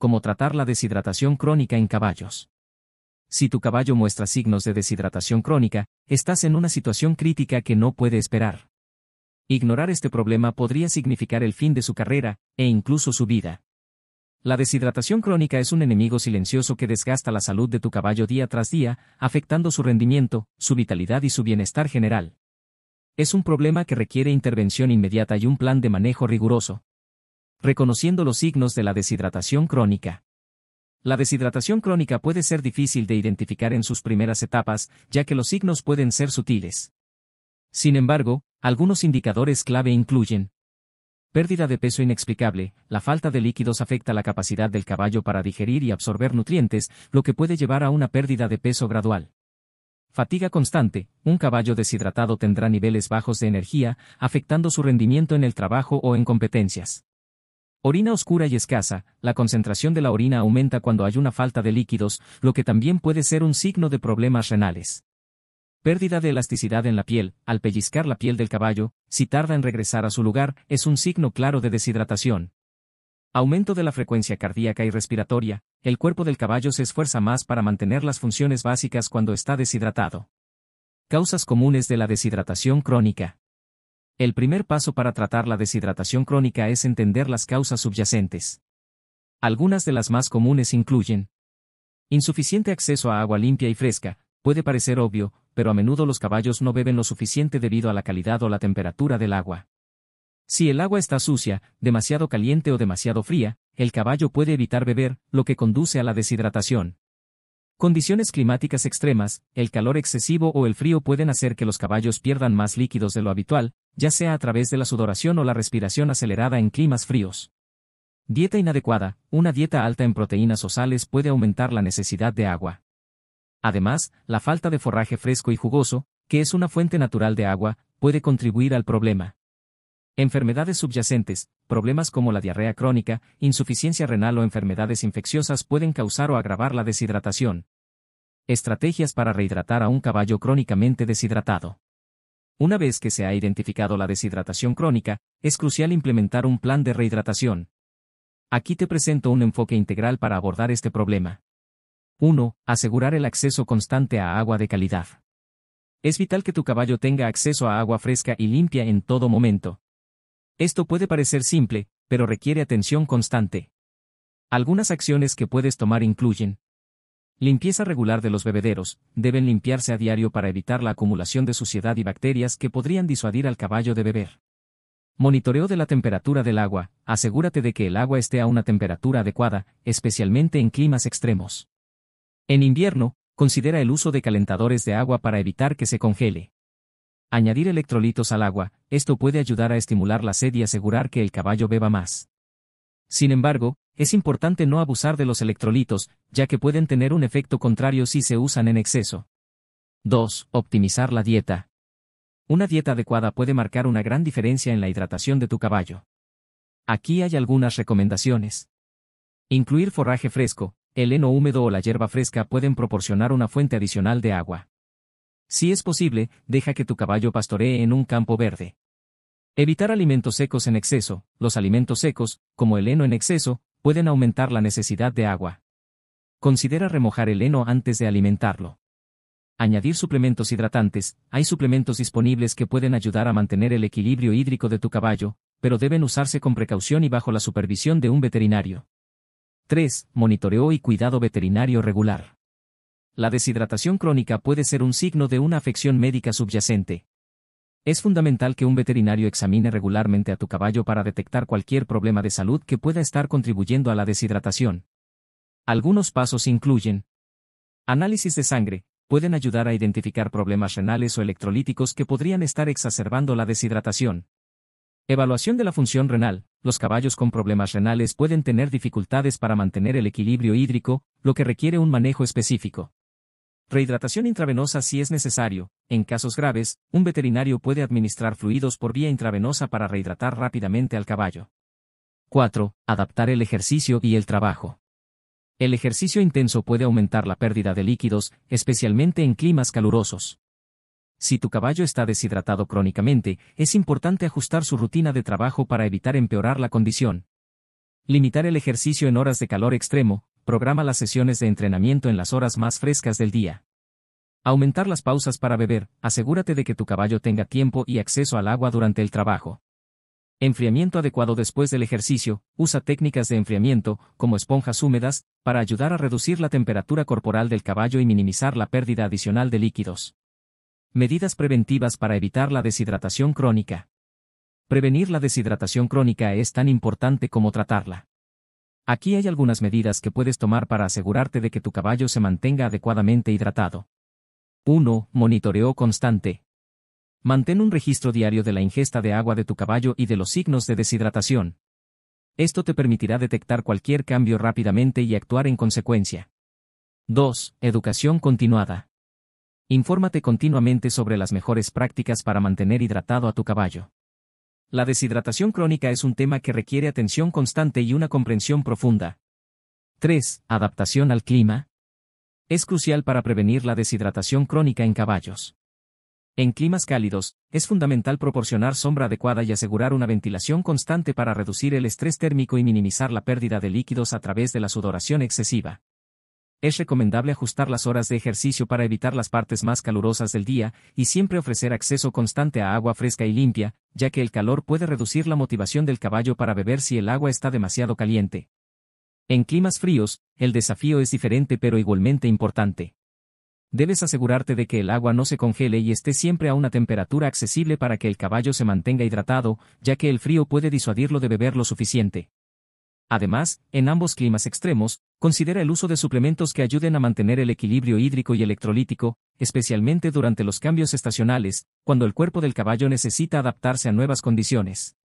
como tratar la deshidratación crónica en caballos. Si tu caballo muestra signos de deshidratación crónica, estás en una situación crítica que no puede esperar. Ignorar este problema podría significar el fin de su carrera, e incluso su vida. La deshidratación crónica es un enemigo silencioso que desgasta la salud de tu caballo día tras día, afectando su rendimiento, su vitalidad y su bienestar general. Es un problema que requiere intervención inmediata y un plan de manejo riguroso. Reconociendo los signos de la deshidratación crónica. La deshidratación crónica puede ser difícil de identificar en sus primeras etapas, ya que los signos pueden ser sutiles. Sin embargo, algunos indicadores clave incluyen: pérdida de peso inexplicable, la falta de líquidos afecta la capacidad del caballo para digerir y absorber nutrientes, lo que puede llevar a una pérdida de peso gradual. Fatiga constante, un caballo deshidratado tendrá niveles bajos de energía, afectando su rendimiento en el trabajo o en competencias. Orina oscura y escasa, la concentración de la orina aumenta cuando hay una falta de líquidos, lo que también puede ser un signo de problemas renales. Pérdida de elasticidad en la piel, al pellizcar la piel del caballo, si tarda en regresar a su lugar, es un signo claro de deshidratación. Aumento de la frecuencia cardíaca y respiratoria, el cuerpo del caballo se esfuerza más para mantener las funciones básicas cuando está deshidratado. Causas comunes de la deshidratación crónica. El primer paso para tratar la deshidratación crónica es entender las causas subyacentes. Algunas de las más comunes incluyen: insuficiente acceso a agua limpia y fresca, puede parecer obvio, pero a menudo los caballos no beben lo suficiente debido a la calidad o la temperatura del agua. Si el agua está sucia, demasiado caliente o demasiado fría, el caballo puede evitar beber, lo que conduce a la deshidratación. Condiciones climáticas extremas, el calor excesivo o el frío pueden hacer que los caballos pierdan más líquidos de lo habitual, ya sea a través de la sudoración o la respiración acelerada en climas fríos. Dieta inadecuada, una dieta alta en proteínas o sales puede aumentar la necesidad de agua. Además, la falta de forraje fresco y jugoso, que es una fuente natural de agua, puede contribuir al problema. Enfermedades subyacentes, problemas como la diarrea crónica, insuficiencia renal o enfermedades infecciosas pueden causar o agravar la deshidratación. Estrategias para rehidratar a un caballo crónicamente deshidratado. Una vez que se ha identificado la deshidratación crónica, es crucial implementar un plan de rehidratación. Aquí te presento un enfoque integral para abordar este problema. 1. Asegurar el acceso constante a agua de calidad. Es vital que tu caballo tenga acceso a agua fresca y limpia en todo momento. Esto puede parecer simple, pero requiere atención constante. Algunas acciones que puedes tomar incluyen: limpieza regular de los bebederos, deben limpiarse a diario para evitar la acumulación de suciedad y bacterias que podrían disuadir al caballo de beber. Monitoreo de la temperatura del agua, asegúrate de que el agua esté a una temperatura adecuada, especialmente en climas extremos. En invierno, considera el uso de calentadores de agua para evitar que se congele. Añadir electrolitos al agua, esto puede ayudar a estimular la sed y asegurar que el caballo beba más. Sin embargo, es importante no abusar de los electrolitos, ya que pueden tener un efecto contrario si se usan en exceso. 2. Optimizar la dieta. Una dieta adecuada puede marcar una gran diferencia en la hidratación de tu caballo. Aquí hay algunas recomendaciones. Incluir forraje fresco, el heno húmedo o la hierba fresca pueden proporcionar una fuente adicional de agua. Si es posible, deja que tu caballo pastoree en un campo verde. Evitar alimentos secos en exceso. Los alimentos secos, como el heno en exceso, pueden aumentar la necesidad de agua. Considera remojar el heno antes de alimentarlo. Añadir suplementos hidratantes. Hay suplementos disponibles que pueden ayudar a mantener el equilibrio hídrico de tu caballo, pero deben usarse con precaución y bajo la supervisión de un veterinario. 3. Monitoreo y cuidado veterinario regular. La deshidratación crónica puede ser un signo de una afección médica subyacente. Es fundamental que un veterinario examine regularmente a tu caballo para detectar cualquier problema de salud que pueda estar contribuyendo a la deshidratación. Algunos pasos incluyen: análisis de sangre, pueden ayudar a identificar problemas renales o electrolíticos que podrían estar exacerbando la deshidratación. Evaluación de la función renal. Los caballos con problemas renales pueden tener dificultades para mantener el equilibrio hídrico, lo que requiere un manejo específico. Rehidratación intravenosa si es necesario. En casos graves, un veterinario puede administrar fluidos por vía intravenosa para rehidratar rápidamente al caballo. 4. Adaptar el ejercicio y el trabajo. El ejercicio intenso puede aumentar la pérdida de líquidos, especialmente en climas calurosos. Si tu caballo está deshidratado crónicamente, es importante ajustar su rutina de trabajo para evitar empeorar la condición. Limitar el ejercicio en horas de calor extremo, programa las sesiones de entrenamiento en las horas más frescas del día. Aumentar las pausas para beber, asegúrate de que tu caballo tenga tiempo y acceso al agua durante el trabajo. Enfriamiento adecuado después del ejercicio, usa técnicas de enfriamiento, como esponjas húmedas, para ayudar a reducir la temperatura corporal del caballo y minimizar la pérdida adicional de líquidos. Medidas preventivas para evitar la deshidratación crónica. Prevenir la deshidratación crónica es tan importante como tratarla. Aquí hay algunas medidas que puedes tomar para asegurarte de que tu caballo se mantenga adecuadamente hidratado. 1. Monitoreo constante. Mantén un registro diario de la ingesta de agua de tu caballo y de los signos de deshidratación. Esto te permitirá detectar cualquier cambio rápidamente y actuar en consecuencia. 2. Educación continuada. Infórmate continuamente sobre las mejores prácticas para mantener hidratado a tu caballo. La deshidratación crónica es un tema que requiere atención constante y una comprensión profunda. 3. Adaptación al clima. Es crucial para prevenir la deshidratación crónica en caballos. En climas cálidos, es fundamental proporcionar sombra adecuada y asegurar una ventilación constante para reducir el estrés térmico y minimizar la pérdida de líquidos a través de la sudoración excesiva. Es recomendable ajustar las horas de ejercicio para evitar las partes más calurosas del día y siempre ofrecer acceso constante a agua fresca y limpia, ya que el calor puede reducir la motivación del caballo para beber si el agua está demasiado caliente. En climas fríos, el desafío es diferente pero igualmente importante. Debes asegurarte de que el agua no se congele y esté siempre a una temperatura accesible para que el caballo se mantenga hidratado, ya que el frío puede disuadirlo de beber lo suficiente. Además, en ambos climas extremos, considera el uso de suplementos que ayuden a mantener el equilibrio hídrico y electrolítico, especialmente durante los cambios estacionales, cuando el cuerpo del caballo necesita adaptarse a nuevas condiciones.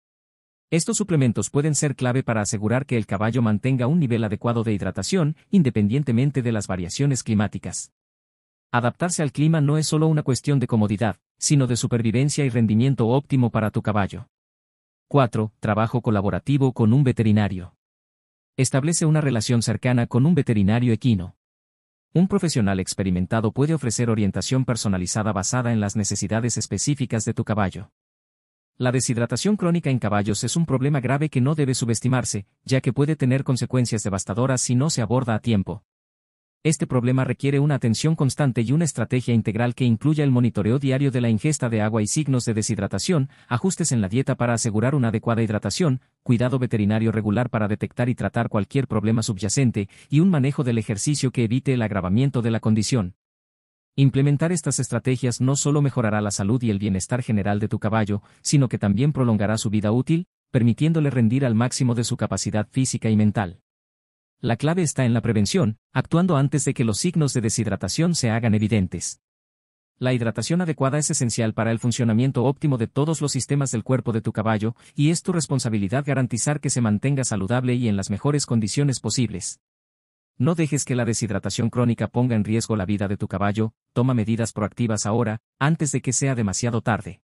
Estos suplementos pueden ser clave para asegurar que el caballo mantenga un nivel adecuado de hidratación, independientemente de las variaciones climáticas. Adaptarse al clima no es solo una cuestión de comodidad, sino de supervivencia y rendimiento óptimo para tu caballo. 4. Trabajo colaborativo con un veterinario. Establece una relación cercana con un veterinario equino. Un profesional experimentado puede ofrecer orientación personalizada basada en las necesidades específicas de tu caballo. La deshidratación crónica en caballos es un problema grave que no debe subestimarse, ya que puede tener consecuencias devastadoras si no se aborda a tiempo. Este problema requiere una atención constante y una estrategia integral que incluya el monitoreo diario de la ingesta de agua y signos de deshidratación, ajustes en la dieta para asegurar una adecuada hidratación, cuidado veterinario regular para detectar y tratar cualquier problema subyacente, y un manejo del ejercicio que evite el agravamiento de la condición. Implementar estas estrategias no solo mejorará la salud y el bienestar general de tu caballo, sino que también prolongará su vida útil, permitiéndole rendir al máximo de su capacidad física y mental. La clave está en la prevención, actuando antes de que los signos de deshidratación se hagan evidentes. La hidratación adecuada es esencial para el funcionamiento óptimo de todos los sistemas del cuerpo de tu caballo, y es tu responsabilidad garantizar que se mantenga saludable y en las mejores condiciones posibles. No dejes que la deshidratación crónica ponga en riesgo la vida de tu caballo, toma medidas proactivas ahora, antes de que sea demasiado tarde.